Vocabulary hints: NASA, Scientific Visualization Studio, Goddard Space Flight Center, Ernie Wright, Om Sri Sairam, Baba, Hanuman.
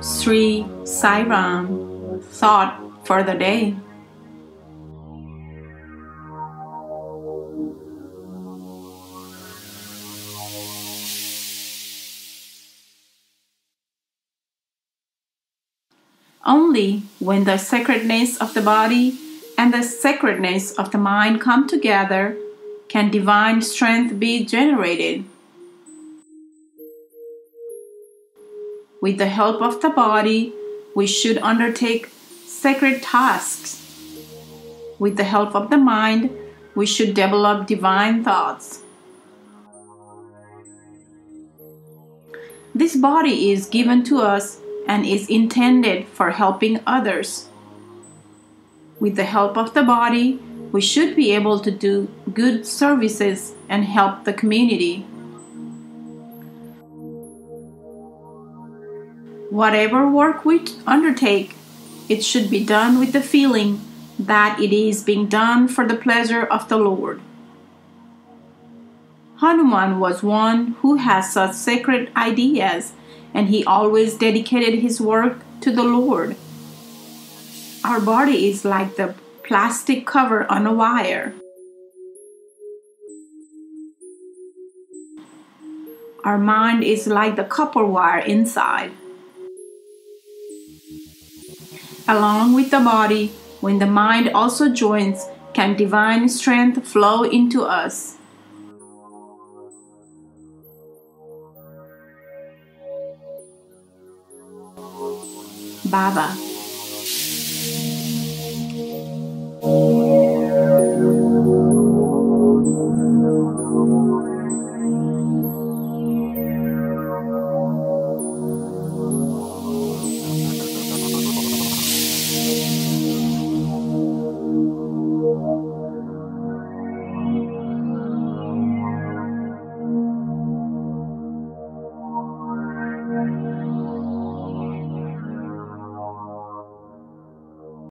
Om Sri Sairam thought for the day. Only when the sacredness of the body and the sacredness of the mind come together can divine strength be generated. With the help of the body, we should undertake sacred tasks. With the help of the mind, we should develop divine thoughts. This body is given to us and is intended for helping others. With the help of the body, we should be able to do good services and help the community. Whatever work we undertake, it should be done with the feeling that it is being done for the pleasure of the Lord. Hanuman was one who has such sacred ideas, and he always dedicated his work to the Lord. Our body is like the plastic cover on a wire. Our mind is like the copper wire inside. Along with the body, when the mind also joins, can divine strength flow into us. Baba.